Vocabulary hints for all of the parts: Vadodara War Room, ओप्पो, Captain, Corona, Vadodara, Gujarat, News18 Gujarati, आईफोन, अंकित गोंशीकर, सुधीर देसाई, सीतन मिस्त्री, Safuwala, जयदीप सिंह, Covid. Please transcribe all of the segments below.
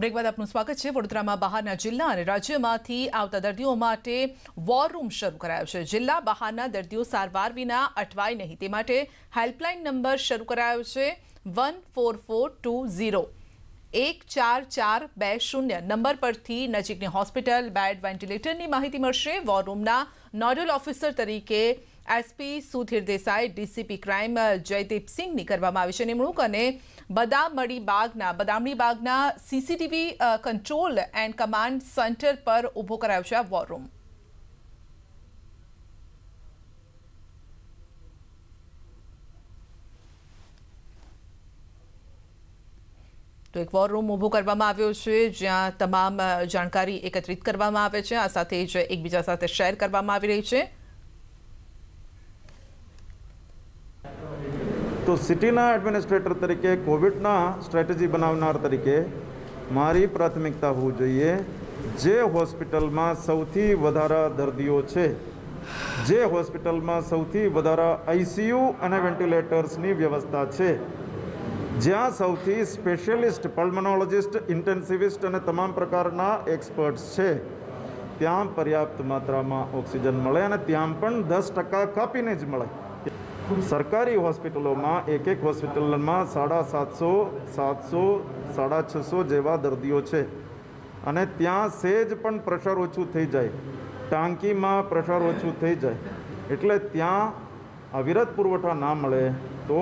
Break બાદ આપનું સ્વાગત છે। વડોદરામાં બહારના જિલ્લા અને રાજ્યમાંથી આવતા દર્દીઓ માટે વોર રૂમ શરૂ કરાયો છે। જિલ્લા બહારના દર્દીઓ સારવાર વિના અટવાય નહીં તે માટે હેલ્પલાઇન નંબર શરૂ કરાયો છે 1442014420 નંબર પરથી નજીકની હોસ્પિટલ બેડ વેન્ટિલેટરની માહિતી મળશે। વોર રૂમના નોડલ ઓફિસર તરીકે SP सुधीर देसाई DCP crime जयदीप सिंह ने करवामां आवी छे निमणूक अने बदामड़ी बागना CCTV control and command centre पर उभो करायो छे वॉर रूम। तो एक वॉर रूम उभो करवामां आव्यो छे ज्यां तमाम जानकारी एकत्रित करवामां आवे छे। आ साथे ज एकबीजा साथे शेर करवामां आवी रही छे। तो सिटीना एडमिनिस्ट्रेटर तरीके कोविडना स्ट्रेटेजी बनावनार तरीके मारी प्राथमिकता होवी जोईए जे होस्पिटलमां सौथी वधारे दर्दीओ छे, जे होस्पिटलमां सौथी वधारे आईसीयू अने वेंटिलेटर्सनी व्यवस्था छे, ज्यां सौथी स्पेशलिस्ट पल्मोनोलॉजिस्ट इंटेन्सिविस्ट अने तमाम प्रकारना एक्सपर्ट्स छे त्यां पर्याप्त मात्रामां ऑक्सिजन मळे अने त्यां पण 10% कापीने ज मळे। सरकारी हॉस्पिटलों में एक हॉस्पिटल में 750 700 750 जेवा दर्दियों छे अने त्यां सेज पण प्रेशर ओछू थी जाए, टांकी में प्रेशर ओछू थी जाए एटले त्यां अविरत पुरवठा ना मळे तो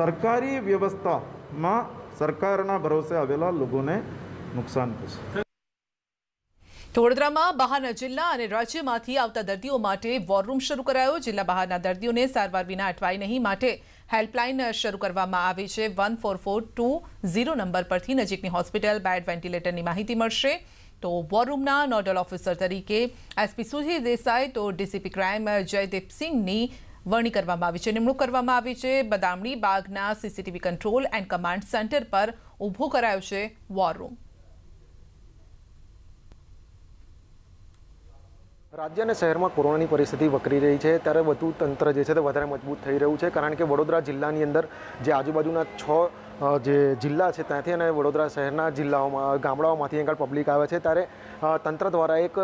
सरकारी व्यवस्था में सरकारना भरोसे आवेला लोगोने नुकसान थशे। तो वडोदराમાં બહારના જિલ્લા અને રાજ્યમાંથી આવતા દર્દીઓ માટે વોર રૂમ શરૂ કરાયો। જિલ્લા બહારના દર્દીઓને સારવાર વિના અટવાય નહીં માટે હેલ્પલાઇન શરૂ કરવામાં આવી છે। 144201 નંબર પરથી નજીકની હોસ્પિટલ બેડ વેન્ટિલેટરની માહિતી મળશે। તો વોર રૂમના નોડલ ઓફિસર તરીકે એસપી સુધીર દેસાઈ તો ડીસીપી ક્રાઇમ જયદીપ સિંહની વરણી કરવામાં આવી છે, નિમણૂક કરવામાં આવી છે। બદામડી બાગના CCTV control and command centre પર ઊભો કરાયો છે વોર રૂમ। राज्य और शहर में कोरोना की परिस्थिति वकरी रही है त्यारे बधु तंत्र जे वधारे मजबूत थई रह्युं छे कारण के वडोदरा जिल्लानी अंदर जे आजूबाजूना 6 जे जिल्ला है त्यांथी अने वडोदरा शहरना जिल्लाओमां गामडाओमांथी आगे पब्लिक आवे छे त्यारे तंत्र द्वारा एक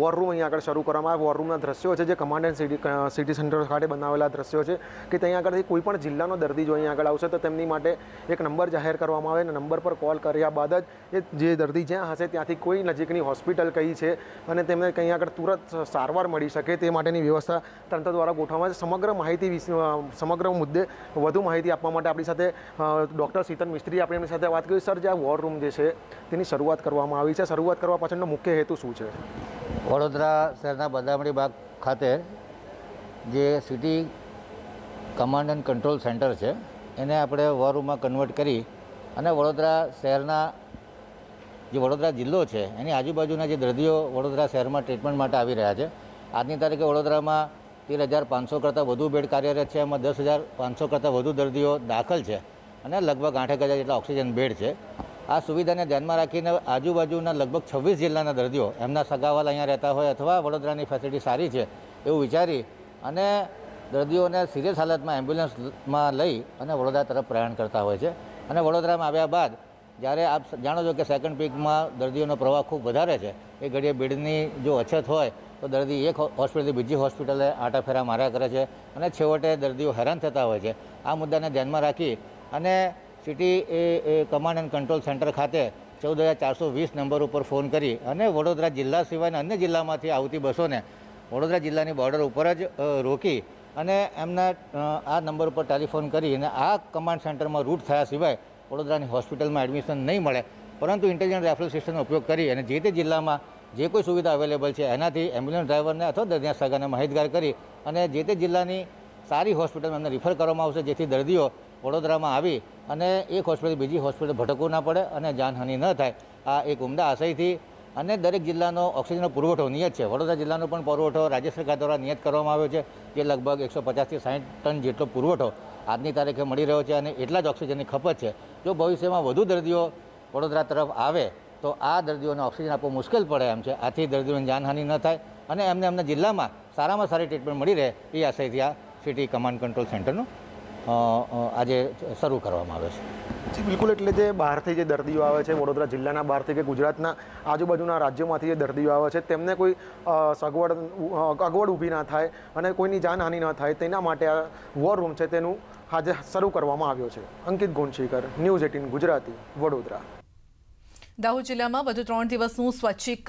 वॉर रूम अहीं आगे शरू करवामां आव्यो। वॉर रूमना दृश्यों है जो कमांड एंड सिटी सेंटर खाते बनावेला दृश्यों है कि त्यां आगे कोईपण जिल्लानो दर्दी जो अहीं आगे आवशे तो तेमनी माटे एक नंबर जाहिर करवामां आवे अने नंबर पर कॉल कर्या बाद ज जे दर्दी ज्यां हशे त्यांथी कोई नजीकनी हॉस्पिटल कई है अने तेमने कहीं आगे तुरंत सारवार मळी शके ते माटेनी व्यवस्था तंत्र द्वारा गोठवामां आवी। समग्र मुद्दे वधु माहिती आपवा माटे आपणी साथे डॉक्टर सीतन मिस्त्री आपणे एमनी साथे वात करी। सर, जे वॉर रूम जे छे तेनी शरूआत करवामां आवी छे, शरूआत करवा पाछळनो मुख्य हेतु शुं छे? वडोदरा शहरना बदामड़ी बाग खाते जे city command and control centre छे एने आपणे वॉर रूम में कन्वर्ट करी अने वडोदरा शहरना जो वडोदरा जिल्लो है एनी आजूबाजूना जे दर्दीओ वडोदरा शहर में ट्रीटमेंट माटे आवी रह्या छे। आजनी तारीखे वडोदरा में 13,500 करता वधु बेड कार्यरत है, एमां 10,500 करता वधु दर्दीओ दाखल है अने लगभग 8,000 जेटला ऑक्सिजन बेड है। आ सुविधा ने ध्यान में राखीने आजूबाजूना लगभग 26 जिल्लाना दर्दीओ एमना सगावाला अहींया रहता होय अथवा वडोदरानी फेसिलिटी सारी है एवुं विचारी अने दर्दीओने सीरियस हालत में एम्ब्युलन्स में लई अने वडोदरा तरफ प्रयाण करता होय छे अने वडोदरामां आव्या बाद जयरे आप जाणो छो कि सेकंड पीक में दर्दीओनो प्रवाह खूब वधारे छे ए घड़ीए बेडनी जो अछत होय तो दर्दी एक हॉस्पिटल बीजी हॉस्पिटले आटाफेरा मार्या करे छे अने छेवटे दर्दीओ हैरान थता होय छे। आ मुद्दाने ध्यानमां राखी अने city command and control centre खाते 14,420 नंबर पर फोन करी अने वडोदरा जिल्ला सिवायना अन्य जिल्लामांथी आवती बसोने वडोदरा जिल्लानी बॉर्डर उपर ज रोकी अने एमना आ नंबर पर टेलिफोन करीने आ कमांड सेंटर में रूट थया सिवाय वडोदरानी हॉस्पिटल में एडमिशन नहीं मळे परंतु इंटेलिजेंट रेफरल सिस्टम नो उपयोग करी अने जे ते जिल्लामां जे कोई सुविधा अवेलेबल है एनाथी एम्ब्युलन्स ड्राइवर ने अथवा दर्दीना सगाने माहितगार करी अने जे ते जिल्लानी सारी हॉस्पिटल में एमने रिफर करवामां आवशे जेथी दर्दीओ वडोदरामां आवी अने एक हॉस्पिटल बीजी हॉस्पिटल भटकवू न पड़े अने जानहानि न थाय। आ एक उमदा आशयथी अने दरेक जिल्लानो ऑक्सिजननो पुरवठो नियत है। वडोदरा जिल्लानो पण पुरवठो राज्य सरकार द्वारा नियत करवामां आव्यो छे जे लगभग 150 થી 60 ટન જેટलो पुरवठो आजनी तारीखे मळी रह्यो छे अने एटला ज ऑक्सिजननी खपत है। जो भविष्य में वधु दर्दीओ वडोदरा तरफ आवे तो आ दर्दीओने ऑक्सिजन आपवो मुश्किल पड़े एम छे। आथी दर्दीओनी जानहानि न थाय अने एमने एमना जिल्लामां सारामां सारी ट्रीटमेंट मळी रहे ए आशयथी आ सिटी कमांड कंट्रोल सेंटरनो आजे शरू करवामां आवे छे। जी बिल्कुल, एटले जे बहारथी जे दर्दीओ आवे छे वडोदरा जिल्लाना बहारथी के गुजरातना आजूबाजूना राज्योमांथी जे दर्दीओ आवे छे तेमने कोई अगवड ऊभी ना थाय अने कोईनी जानहानी ना थाय तेना माटे आ वोर रूम छे तेनुं आज शरू करवामां आव्यो छे। अंकित गोंशीकर, न्यूज़ 18 गुजराती, वडोदरा। दाहोद जिल्लामां વધુ 3 દિવસનું સ્વૈચ્છિક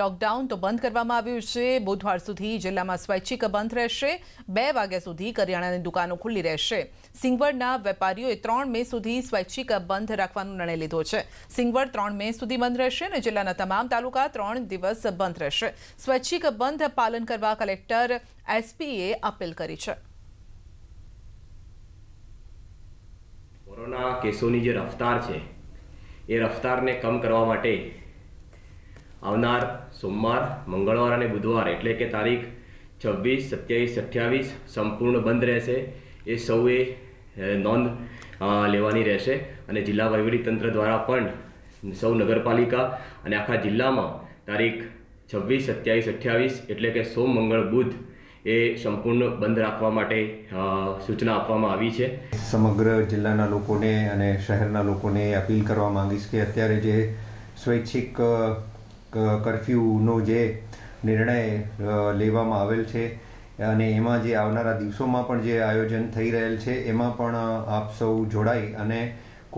લોકડાઉન તો બંધ કરવામાં આવ્યું છે। બુધવાર સુધી જિલ્લામાં સ્વૈચ્છિક બંધ રહેશે। 2 વાગ્યા સુધી કરિયાણાની દુકાનો ખુલ્લી રહેશે। સિંગવડના વેપારીઓએ 3 મે સુધી સ્વૈચ્છિક બંધ રાખવાનો નિર્ણય લીધો છે। સિંગવડ 3 મે સુધી બંધ રહેશે અને જિલ્લાના તમામ તાલુકા 3 દિવસ બંધ રહેશે। સ્વૈચ્છિક બંધ પાલન કરવા કલેક્ટર એસપીએ અપીલ કરી છે। કોરોના કેસોની જે રફતાર છે ये रफ्तार ने कम करवा माटे आवनार सोमवार मंगलवार और बुधवार एटले के तारीख 26, 27, 28 संपूर्ण बंद रहेशे। ए सौए नोंध लेवानी रहेशे अने जिला वहीवटीतंत्र द्वारा पण सौ नगरपालिका अने आखा जिल्ला में तारीख 26, 27, 28 एटले के सोम मंगल बुध ए संपूर्ण बंद राखवा माटे सूचना आपवामां आवी छे। समग्र जिल्लाना लोकोने अने शहेरना लोकोने अपील करवा मांगीश के अत्यारे जे स्वैच्छिक कर्फ्यूनो जे निर्णय लेवामां आवेल छे अने एमां जे आवनारा दिवसोमां पण जे आयोजन थई रहेल छे एमां पण आप सौ जोड़ाई अने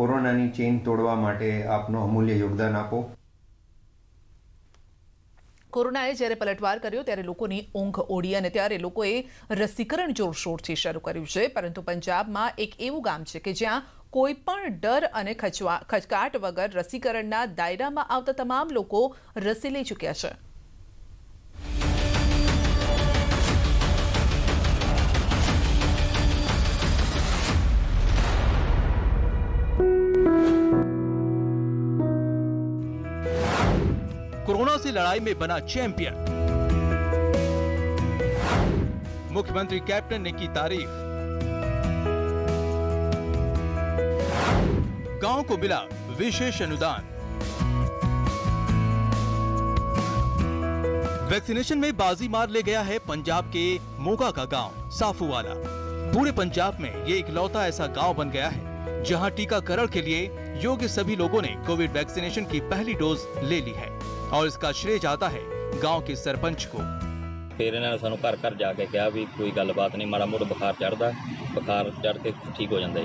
कोरोनानी चेन तोड़वा माटे आपनो अमूल्य योगदान आपो। कोरोनाए જ્યારે પલટવાર કર્યો ત્યારે લોકોની ઊંઘ ઓડી અને ત્યારે લોકોએ રસીકરણ જોરશોરથી શરૂ કર્યું છે। પરંતુ પંજાબમાં એક એવું ગામ છે કે જ્યાં કોઈ પણ ડર અને ખચકાટ વગર રસીકરણના દાયરામાં આવતા તમામ લોકો રસી લઈ ચૂક્યા છે। कोरोना से लड़ाई में बना चैंपियन मुख्यमंत्री कैप्टन ने की तारीफ। गांव को मिला विशेष अनुदान। वैक्सीनेशन में बाजी मार ले गया है पंजाब के मोगा का गांव साफूवाला। पूरे पंजाब में ये इकलौता ऐसा गांव बन गया है जहां टीकाकरण के लिए योग्य सभी लोगों ने कोविड वैक्सीनेशन की पहली डोज ले ली है और इसका श्रेय जाता है गांव के सरपंच को। फिर इन्होंने सानू घर घर जाके कहा भी कोई गलबात नहीं, माड़ा मोटा बुखार चढ़ता, बुखार चढ़ के ठीक हो जाता है,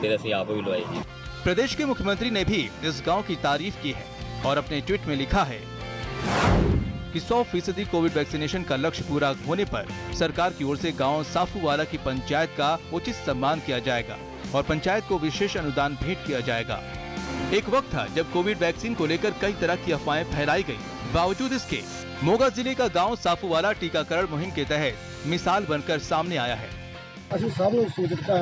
फिर असीं आप भी लवाई जी। प्रदेश के मुख्यमंत्री ने भी इस गांव की तारीफ की है और अपने ट्वीट में लिखा है कि 100% कोविड वैक्सीनेशन का लक्ष्य पूरा होने पर सरकार की ओर से गाँव साफूवाला की पंचायत का उचित सम्मान किया जाएगा और पंचायत को विशेष अनुदान भेंट किया जाएगा। एक वक्त था जब कोविड वैक्सीन को लेकर कई तरह की अफवाहें फैलाई गयी। बावजूद इसके मोगा जिले का गांव साफूवाला टीकाकरण मुहिम के तहत मिसाल बनकर सामने आया है। असि सब लोग सूचित कर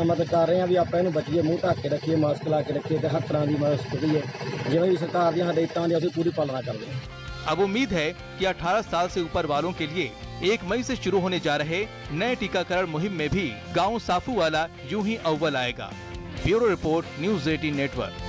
रहे हैं भी आप बचिए, मुँह ढक के रखिए, मास्क ला के रखिए, हर तरह की मदद करिए, जिवें सरकार दी हिदायतां दी असीं पूरी पालना करते हैं। अब उम्मीद है कि 18 साल से ऊपर वालों के लिए 1 मई से शुरू होने जा रहे नए टीकाकरण मुहिम में भी गाँव साफूवाला यूं ही अव्वल आएगा। Bureau report, news 18 network.